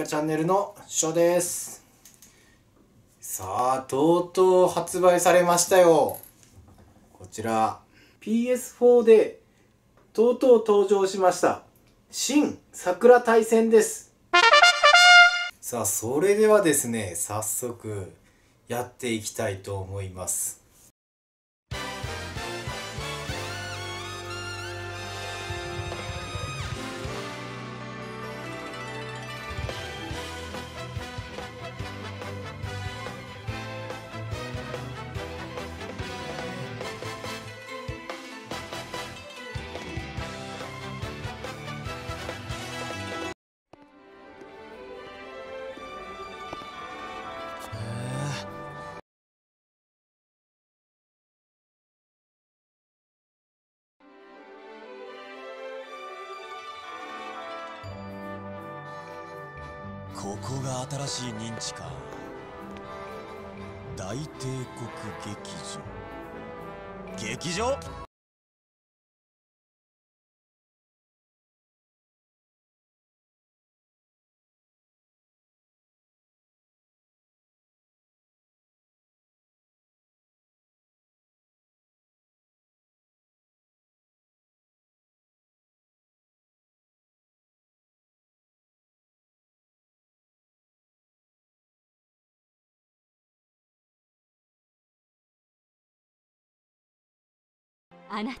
果チャンネルのしょです。さあとうとう発売されましたよ。こちら PS4 でとうとう登場しました新桜大戦です。さあそれではですね、早速やっていきたいと思います。ここが新しい認知か。大帝国劇場あなたに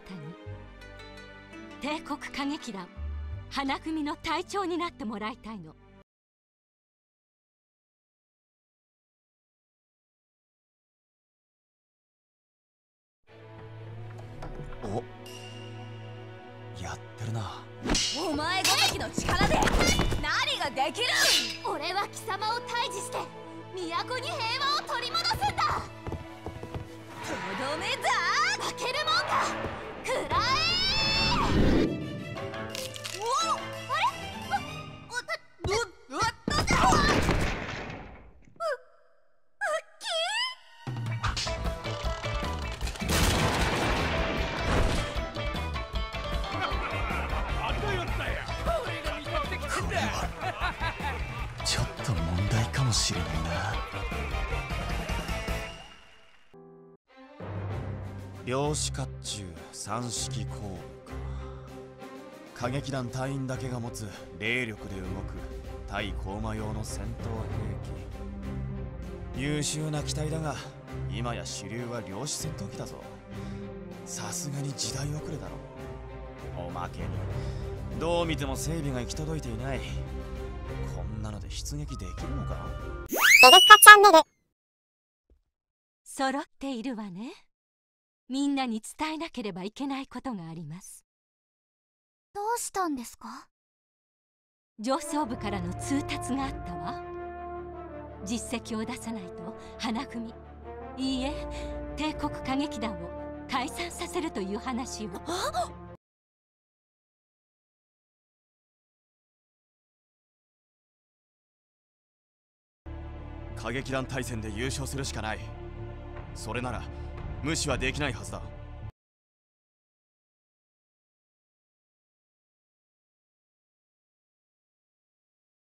帝国歌劇団花組の隊長になってもらいたいの。お、やってるな。お前ごときの力で何ができる。俺は貴様を退治して都に平和を取り戻すんだ。とどめだ。負けるもんか。くらえー。おお、あれ？おた、どうだ？これはちょっと問題かもしれないな。量子甲冑三式工具か。歌劇団隊員だけが持つ霊力で動く対降魔用の戦闘兵器。優秀な機体だが今や主流は量子戦闘機だぞ。さすがに時代遅れだろ。おまけにどう見ても整備が行き届いていない。こんなので出撃できるのか。デルカチャンネル揃っているわね。みんなに伝えなければいけないことがあります。どうしたんですか？上層部からの通達があったわ。実績を出さないと花組、いいえ帝国歌劇団を解散させるという話を。歌劇団大戦で優勝するしかない。それなら無視はできないはずだ。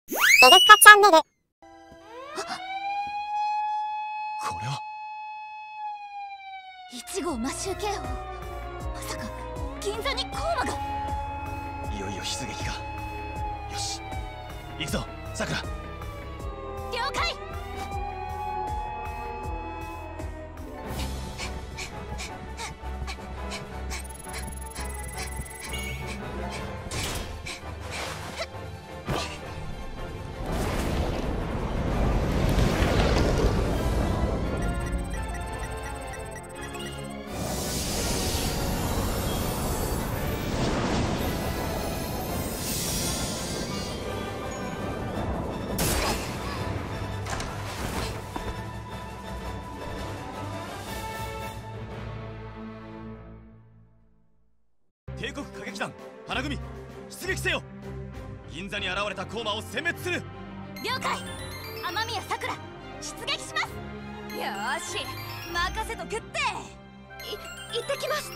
デルカチャンネル。これは1号魔襲警報。まさか銀座にコーマが。いよいよ出撃か。よし行くぞさくら。了解。帝国歌劇団花組出撃せよ。銀座に現れたコーマを殲滅する。了解。雨宮さくら出撃します。よし任せとくって。行ってきます。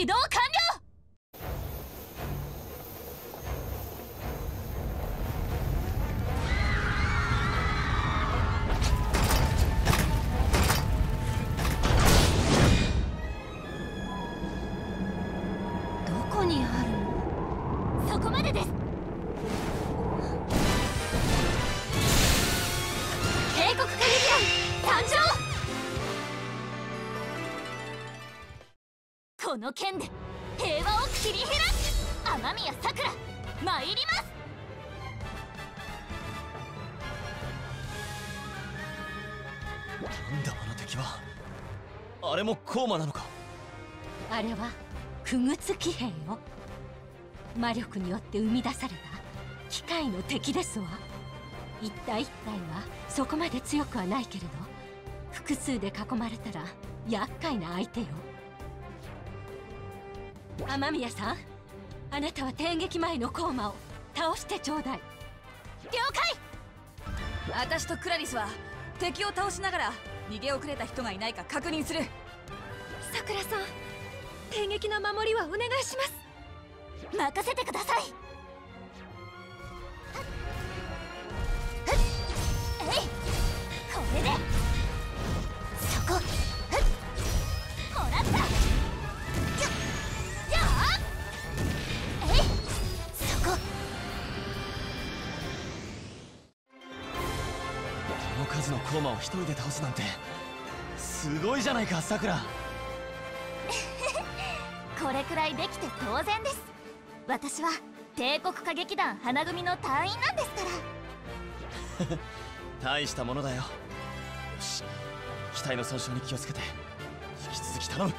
起動完了。この剣で平和を切り開く。雨宮さくら参ります。なんだあの敵は。あれもコーマなのか。あれは傀儡騎兵よ。魔力によって生み出された機械の敵ですわ。一体一体はそこまで強くはないけれど、複数で囲まれたら厄介な相手よ。雨宮さん、あなたは転撃前のコーマを倒してちょうだい。了解。私とクラリスは敵を倒しながら逃げ遅れた人がいないか確認する。さくらさん、転撃の守りはお願いします。任せてください。えい、これでそこほらったのコーマを一人で倒すなんてすごいじゃないか、さくら。これくらいできて当然です。私は帝国歌劇団花組の隊員なんですから。大したものだよ。よし、機体の損傷に気をつけて、引き続き頼む。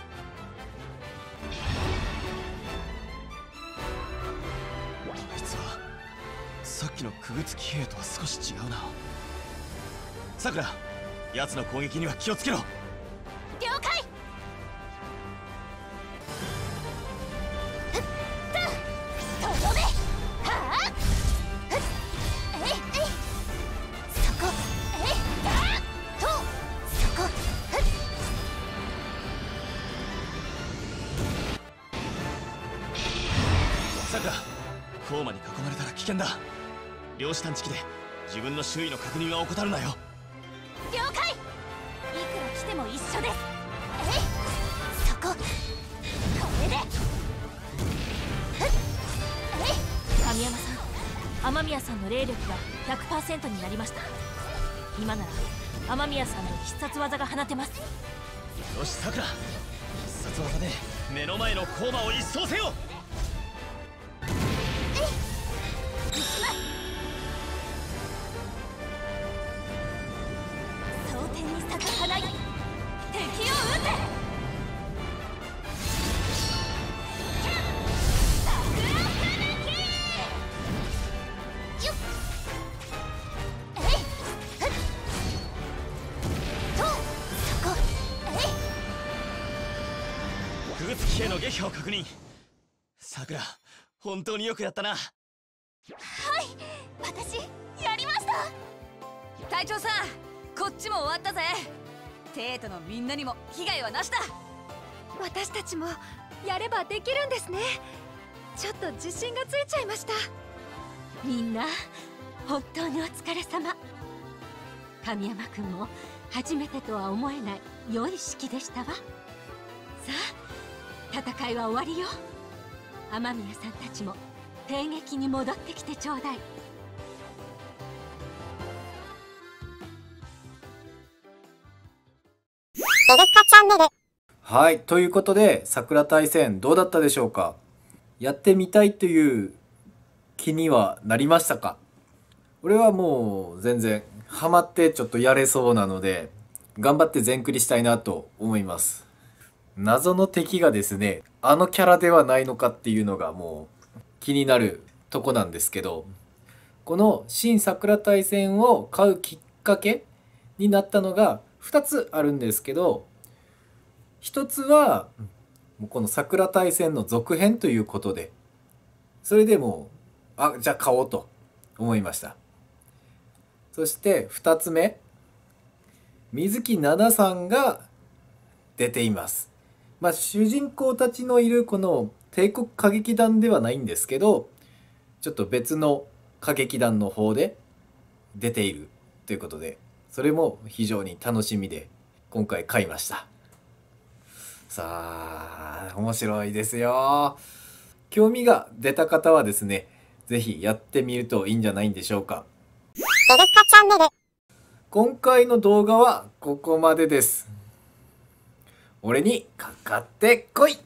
あいつはさっきの傀儡騎兵とは少し違うな。さくら、奴の攻撃には気をつけろ。了解。さくら、コーマに囲まれたら危険だ。量子探知機で自分の周囲の確認は怠るなよ。了解。いくら来ても一緒です。えい、そここれで神山さん、雨宮さんの霊力が 100% になりました。今なら雨宮さんの必殺技が放てます。よし、さくら、必殺技で目の前のコーマを一掃せよ。兵の撃破を確認。さくら、本当によくやったな。はい、私やりました。隊長さん、こっちも終わったぜ。帝都のみんなにも被害はなしだ。私たちもやればできるんですね。ちょっと自信がついちゃいました。みんな本当にお疲れ様。神山君も初めてとは思えない良い式でしたわ。さあ、戦いは終わりよ。雨宮さんたちも帝劇に戻ってきてちょうだい。エレカチャンネル。はい、ということで桜大戦どうだったでしょうか。やってみたいという気にはなりましたか。俺はもう全然ハマってちょっとやれそうなので、頑張って全クリしたいなと思います。謎の敵がですね、あのキャラではないのかっていうのがもう気になるとこなんですけど、この新桜大戦を買うきっかけになったのが2つあるんですけど、1つはこの桜大戦の続編ということで、それでもうじゃあ買おうと思いました。そして2つ目、水木奈々さんが出ています。まあ、主人公たちのいるこの帝国歌劇団ではないんですけど、ちょっと別の歌劇団の方で出ているということで、それも非常に楽しみで今回買いました。さあ、面白いですよ。興味が出た方はですね、ぜひやってみるといいんじゃないんでしょうか。今回の動画はここまでです。俺にかかってこい。